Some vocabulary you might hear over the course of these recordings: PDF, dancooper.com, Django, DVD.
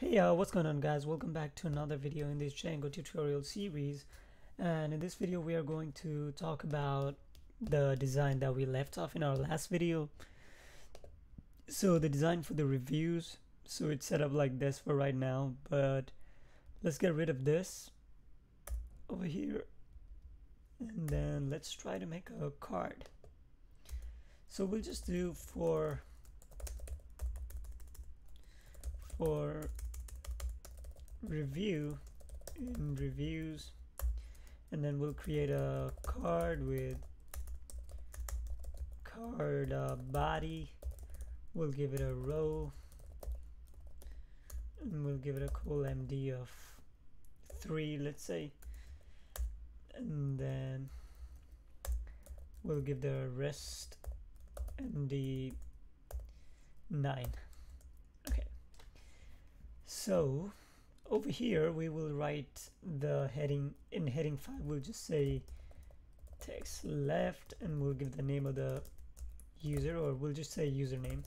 Hey, what's going on, guys? Welcome back to another video in this Django tutorial series. And in this video we are going to talk about the design that we left off in our last video. So the design for the reviews, so it's set up like this for right now, but let's get rid of this over here and then let's try to make a card. So we'll just do for review in reviews, and then we'll create a card with card body. We'll give it a row and we'll give it a cool MD of 3, let's say, and then we'll give the rest MD 9. Okay, so over here we will write the heading. In heading 5 we'll just say text left and we'll give the name of the user, or we'll just say username,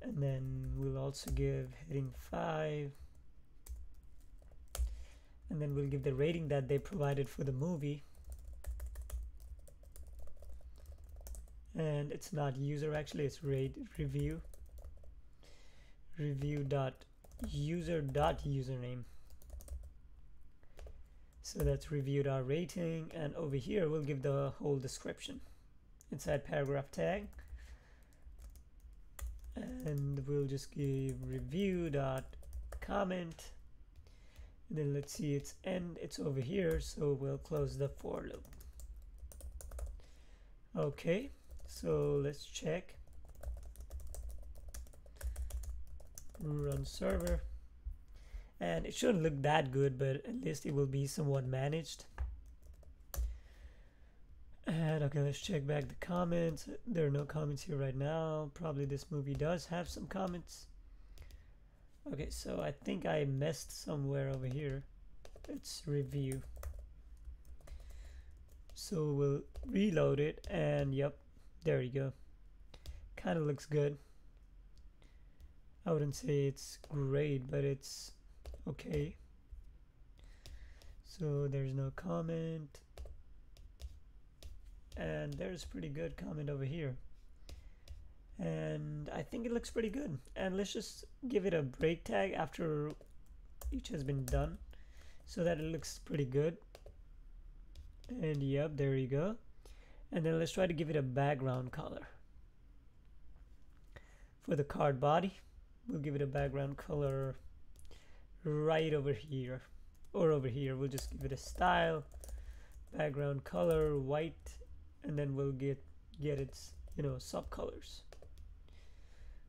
and then we'll also give heading 5, and then we'll give the rating that they provided for the movie, and it's not user, actually it's rate review, review.user.username. So that's review.rating, and over here we'll give the whole description inside paragraph tag, and we'll just give review.comment, and then let's see, it's end, it's over here, so we'll close the for loop. Okay, so let's check, run server, and it shouldn't look that good, but at least it will be somewhat managed. And okay, let's check back the comments. There are no comments here right now. Probably this movie does have some comments. Okay, so I think I messed somewhere over here. It's review, so we'll reload it, and yep, there you go. Kind of looks good. I wouldn't say it's great, but it's okay. So there's no comment, and there's pretty good comment over here, and I think it looks pretty good. And let's just give it a break tag after each has been done so that it looks pretty good, and yep, there you go. And then let's try to give it a background color for the card body. We'll give it a background color right over here, or over here. We'll just give it a style, background color white, and then we'll get its, you know, sub colors,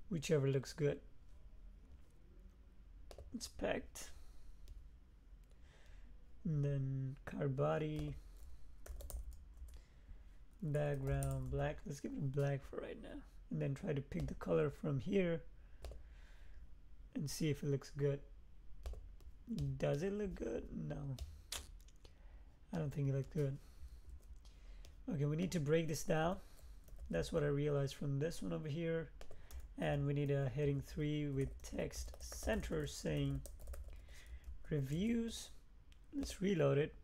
whichever looks good. Inspect, and then card body, background black. Let's give it black for right now, and then try to pick the color from here and see if it looks good. Does it look good? No, I don't think it looked good. Okay, we need to break this down. That's what I realized from this one over here, and we need a heading 3 with text center saying reviews. Let's reload it,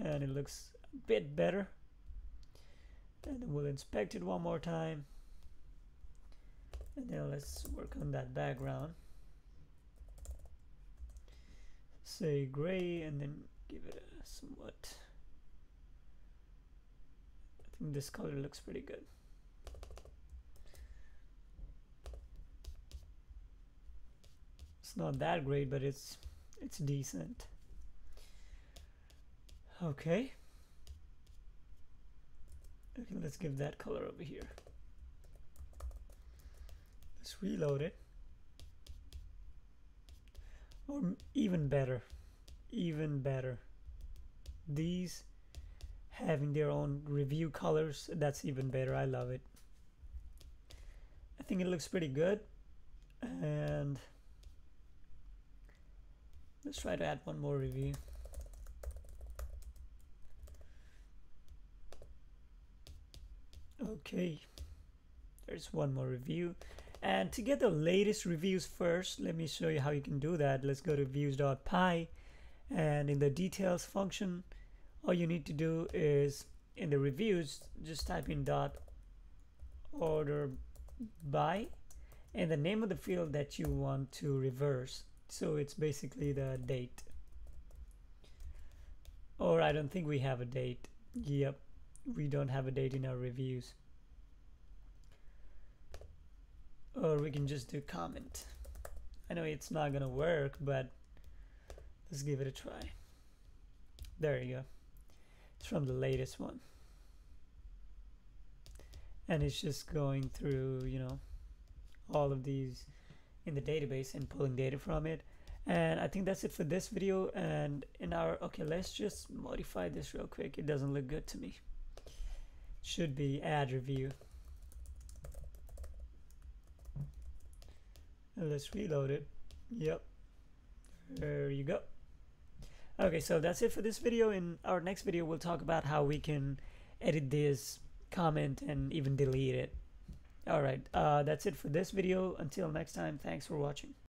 and it looks a bit better, and then we'll inspect it one more time, and now let's work on that background. Say gray, and then give it a somewhat, I think this color looks pretty good. It's not that great, but it's decent. Okay, let's give that color over here. Let's reload it. Or even better, these having their own review colors, that's even better. I love it. I think it looks pretty good, and let's try to add one more review. Okay, there's one more review, And to get the latest reviews first, let me show you how you can do that. Let's go to views.py, and in the details function, all you need to do is in the reviews just type in .order by and the name of the field that you want to reverse. So it's basically the date, or I don't think we have a date. Yep, we don't have a date in our reviews. Or we can just do comment. I know it's not gonna work, but let's give it a try. There you go. It's from the latest one, and it's just going through, you know, all of these in the database and pulling data from it. And I think that's it for this video. And in our, okay, let's just modify this real quick. It doesn't look good to me. Should be add review. And let's reload it. Yep, there you go. Okay, so that's it for this video. In our next video, we'll talk about how we can edit this comment and even delete it. All right, that's it for this video. Until next time, thanks for watching.